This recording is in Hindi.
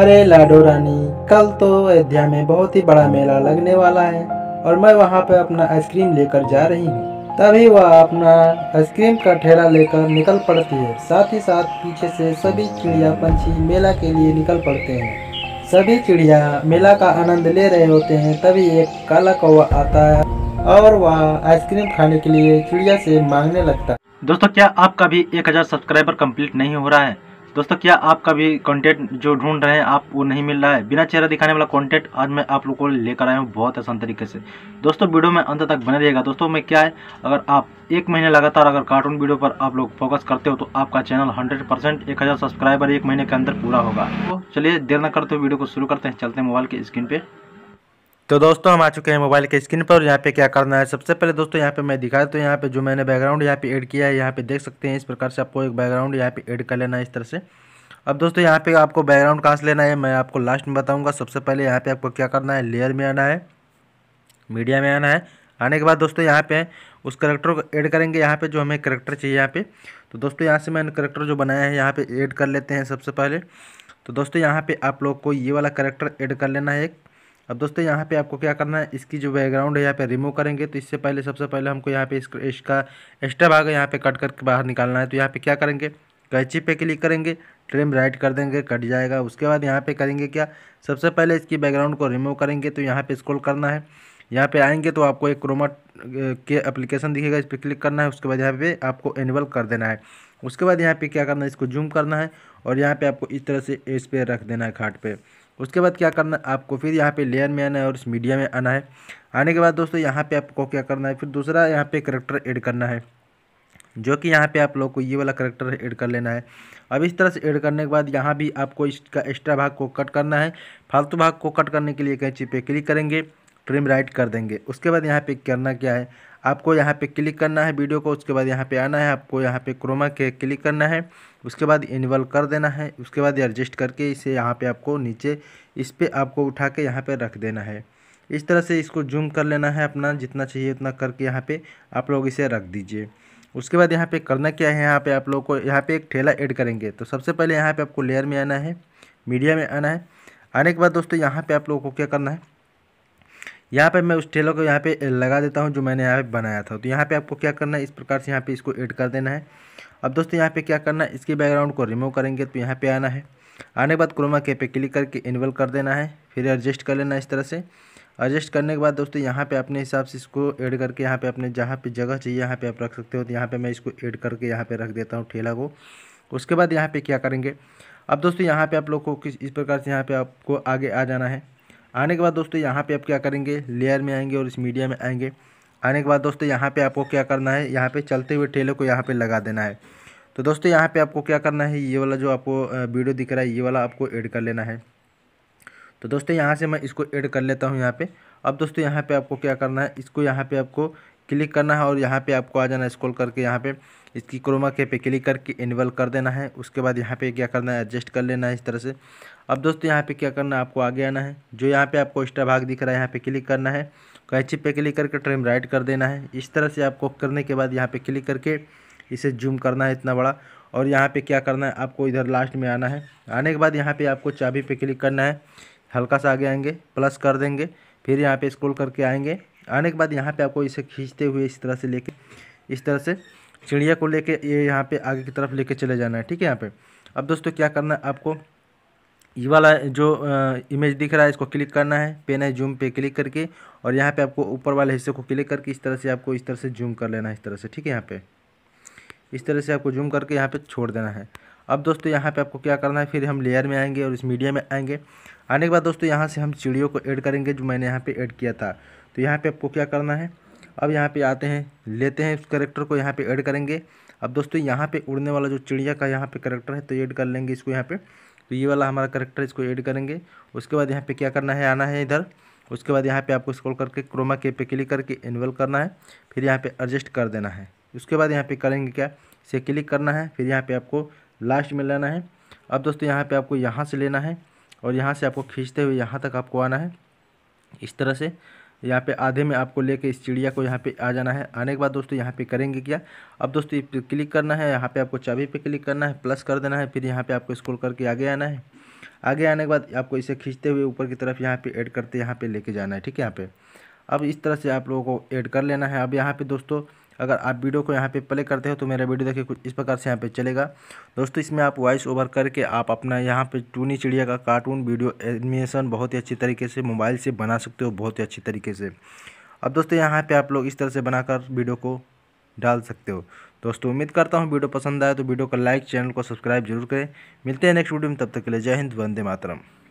अरे लाडो रानी, कल तो अयोध्या में बहुत ही बड़ा मेला लगने वाला है और मैं वहाँ पर अपना आइसक्रीम लेकर जा रही हूँ। तभी वह अपना आइसक्रीम का ठेला लेकर निकल पड़ती है। साथ ही साथ पीछे से सभी चिड़िया पंछी मेला के लिए निकल पड़ते हैं। सभी चिड़िया मेला का आनंद ले रहे होते हैं। तभी एक काला कौवा आता है और वह आइसक्रीम खाने के लिए चिड़िया से मांगने लगता है। दोस्तों, क्या आपका भी 1000 सब्सक्राइबर कंप्लीट नहीं हो रहा है? दोस्तों, क्या आपका भी कंटेंट जो ढूंढ रहे हैं आप वो नहीं मिल रहा है? बिना चेहरा दिखाने वाला कंटेंट आज मैं आप लोगों को लेकर आया हूँ बहुत आसान तरीके से। दोस्तों, वीडियो में अंत तक बने रहिएगा। दोस्तों में क्या है, अगर आप एक महीने लगातार अगर कार्टून वीडियो पर आप लोग फोकस करते हो तो आपका चैनल 100% 1000 सब्सक्राइबर एक महीने के अंदर पूरा होगा। तो चलिए देर न करते हुए वीडियो को शुरू करते हैं। चलते हैं मोबाइल की स्क्रीन पर। तो दोस्तों, हम आ चुके हैं मोबाइल के स्क्रीन पर। यहाँ पे क्या करना है, सबसे पहले दोस्तों यहाँ पे मैं दिखा देता हूँ। यहाँ पे जो मैंने बैकग्राउंड यहाँ पे ऐड किया है, यहाँ पे देख सकते हैं। इस प्रकार से आपको एक बैकग्राउंड यहाँ पे ऐड कर लेना है इस तरह से। अब दोस्तों यहाँ पे आपको बैकग्राउंड कहाँ से लेना है मैं आपको लास्ट में बताऊँगा। सबसे पहले यहाँ पर आपको क्या करना है, लेयर में आना है, मीडिया में आना है। आने के बाद दोस्तों यहाँ पर उस करेक्टर को ऐड करेंगे। यहाँ पर जो हमें करेक्टर चाहिए यहाँ पर, तो दोस्तों यहाँ से मैंने करेक्टर जो बनाया है यहाँ पर ऐड कर लेते हैं सबसे पहले। तो दोस्तों यहाँ पर आप लोग को ये वाला करेक्टर ऐड कर लेना है एक। अब दोस्तों यहाँ पे आपको क्या करना है, इसकी जो बैकग्राउंड है यहाँ पे रिमूव करेंगे। तो इससे पहले सबसे पहले हमको यहाँ पे इसका एक्स्ट्रा भाग यहाँ पे कट करके बाहर निकालना है। तो यहाँ पे क्या करेंगे, कैंची पे क्लिक करेंगे, ट्रिम राइट कर देंगे, कट जाएगा। उसके बाद यहाँ पे करेंगे क्या, सबसे पहले इसकी बैकग्राउंड को रिमूव करेंगे। तो यहाँ पर स्क्रॉल करना है, यहाँ पर आएंगे तो आपको एक क्रोमा के एप्लीकेशन दिखेगा, इस पर क्लिक करना है। उसके बाद यहाँ पर आपको एनेबल कर देना है। उसके बाद यहाँ पर क्या करना है, इसको जूम करना है और यहाँ पर आपको इस तरह से इस पर रख देना है खाट पर। उसके बाद क्या करना है आपको, फिर यहाँ पे लेयर में आना है और इस मीडिया में आना है। आने के बाद दोस्तों यहाँ पे आपको क्या करना है, फिर दूसरा यहाँ पे करेक्टर ऐड करना है, जो कि यहाँ पे आप लोग को ये वाला करेक्टर ऐड कर लेना है। अब इस तरह से ऐड करने के बाद यहाँ भी आपको इसका एक्स्ट्रा भाग को कट करना है। फालतू भाग को कट करने के लिए कैंची पे क्लिक करेंगे, ट्रिम राइट कर देंगे। उसके बाद यहाँ पे करना क्या है, आपको यहाँ पे क्लिक करना है वीडियो को। उसके बाद यहाँ पे आना है, आपको यहाँ पे क्रोमा के क्लिक करना है। उसके बाद इनेबल कर देना है। उसके बाद एडजस्ट करके इसे यहाँ पे आपको नीचे इस पर आपको उठा के यहाँ पे रख देना है। इस तरह से इसको जूम कर लेना है, अपना जितना चाहिए उतना करके यहाँ पे आप लोग इसे रख दीजिए। उसके बाद यहाँ पे करना क्या है, यहाँ पे आप लोग को यहाँ पे एक ठेला ऐड करेंगे। तो सबसे पहले यहाँ पे आपको लेयर में आना है, मीडिया में आना है। आने के बाद दोस्तों यहाँ पे आप लोगों को क्या करना है, यहाँ पे मैं उस ठेले को यहाँ पे लगा देता हूँ जो मैंने यहाँ पे बनाया था। तो यहाँ पे आपको क्या करना है, इस प्रकार से यहाँ पे इसको ऐड कर देना है। अब दोस्तों यहाँ पे क्या करना है, इसके बैकग्राउंड को रिमूव करेंगे। तो यहाँ पे आना है, आने के बाद क्रोमा के पे क्लिक करके इनेबल कर देना है। फिर एडजस्ट कर लेना इस तरह से। एडजस्ट करने के बाद दोस्तों यहाँ पर अपने हिसाब से इसको ऐड करके यहाँ पर अपने जहाँ पर जगह चाहिए यहाँ पर आप रख सकते हो। तो यहाँ पर मैं इसको ऐड करके यहाँ पर रख देता हूँ ठेला को। उसके बाद यहाँ पर क्या करेंगे, अब दोस्तों यहाँ पर आप लोग को किस इस प्रकार से यहाँ पर आपको आगे आ जाना है। आने के बाद दोस्तों यहाँ पे आप क्या करेंगे, लेयर में आएंगे और इस मीडिया में आएंगे। आने के बाद दोस्तों यहाँ पे आपको क्या करना है, यहाँ पे चलते हुए ठेले को यहाँ पे लगा देना है। तो दोस्तों यहाँ पे आपको क्या करना है, ये वाला जो आपको वीडियो दिख रहा है ये वाला आपको ऐड कर लेना है। तो दोस्तों यहाँ से मैं इसको ऐड कर लेता हूँ यहाँ पर। अब दोस्तों यहाँ पर आपको क्या करना है, इसको यहाँ पर आपको क्लिक करना है और यहाँ पर आपको आ जाना है स्क्रॉल करके। यहाँ पर इसकी क्रोमा के पे क्लिक करके इनेबल कर देना है। उसके बाद यहाँ पे क्या करना है, एडजस्ट कर लेना है इस तरह से। अब दोस्तों यहाँ पे क्या करना है, आपको आगे आना है, जो यहाँ पे आपको एक्स्ट्रा भाग दिख रहा है यहाँ पे क्लिक करना है, कैंची पे क्लिक करके ट्रिम राइट कर देना है। इस तरह से आपको करने के बाद यहाँ पे क्लिक करके इसे जूम करना है इतना बड़ा। और यहाँ पर क्या करना है, आपको इधर लास्ट में आना है। आने के बाद यहाँ पर आपको चाबी पे क्लिक करना है, हल्का सा आगे आएंगे, प्लस कर देंगे, फिर यहाँ पर स्क्रॉल करके आएंगे। आने के बाद यहाँ पर आपको इसे खींचते हुए इस तरह से लेके इस तरह से चिड़िया को लेके ये यहाँ पे आगे की तरफ लेके चले जाना है, ठीक है यहाँ पे। अब दोस्तों क्या करना है, आपको ये वाला जो इमेज दिख रहा है इसको क्लिक करना है, पेन है जूम पे क्लिक करके, और यहाँ पे आपको ऊपर वाले हिस्से को क्लिक करके इस तरह से आपको इस तरह से जूम कर लेना है इस तरह से, ठीक है यहाँ पे। इस तरह से आपको जूम करके यहाँ पर छोड़ देना है। अब दोस्तों यहाँ पर आपको क्या करना है, फिर हम लेयर में आएंगे और इस मीडिया में आएंगे। आने के बाद दोस्तों यहाँ से हम चिड़ियों को ऐड करेंगे जो मैंने यहाँ पर ऐड किया था। तो यहाँ पर आपको क्या करना है, अब यहाँ पे आते हैं, लेते हैं उस करेक्टर को यहाँ पे ऐड करेंगे। अब दोस्तों यहाँ पे उड़ने वाला जो चिड़िया का यहाँ पे करेक्टर है तो ऐड कर लेंगे इसको यहाँ पे। तो ये वाला हमारा करेक्टर, इसको ऐड करेंगे। उसके बाद यहाँ पे क्या करना है, आना है इधर। उसके बाद यहाँ पे आपको स्क्रॉल करके क्रोमा के पे क्लिक करके इनेबल करना है, फिर यहाँ पर एडजस्ट कर देना है। उसके बाद यहाँ पर करेंगे क्या, इसे क्लिक करना है, फिर यहाँ पर आपको लास्ट में लेना है। अब दोस्तों यहाँ पर आपको यहाँ से लेना है और यहाँ से आपको खींचते हुए यहाँ तक आपको आना है इस तरह से। यहाँ पे आधे में आपको लेके इस चिड़िया को यहाँ पे आ जाना है। आने के बाद दोस्तों यहाँ पे करेंगे क्या, अब दोस्तों इस पर क्लिक करना है, यहाँ पे आपको चाबी पे क्लिक करना है, प्लस कर देना है, फिर यहाँ पे आपको स्क्रॉल करके आगे आना है। आगे आने के बाद आपको इसे खींचते हुए ऊपर की तरफ यहाँ पे ऐड करते यहाँ पे लेके जाना है, ठीक है। यहाँ पे अब इस तरह से आप लोगों को ऐड कर लेना है। अब यहाँ पे दोस्तों अगर आप वीडियो को यहाँ पे प्ले करते हो तो मेरा वीडियो देखिए कुछ इस प्रकार से यहाँ पे चलेगा। दोस्तों इसमें आप वॉइस ओवर करके आप अपना यहाँ पे टूनी चिड़िया का कार्टून वीडियो एनिमेशन बहुत ही अच्छी तरीके से मोबाइल से बना सकते हो, बहुत ही अच्छी तरीके से। अब दोस्तों यहाँ पे आप लोग इस तरह से बनाकर वीडियो को डाल सकते हो। दोस्तों उम्मीद करता हूँ वीडियो पसंद आए तो वीडियो को लाइक, चैनल को सब्सक्राइब जरूर करें। मिलते हैं नेक्स्ट वीडियो में, तब तक के लिए जय हिंद, वंदे मातरम।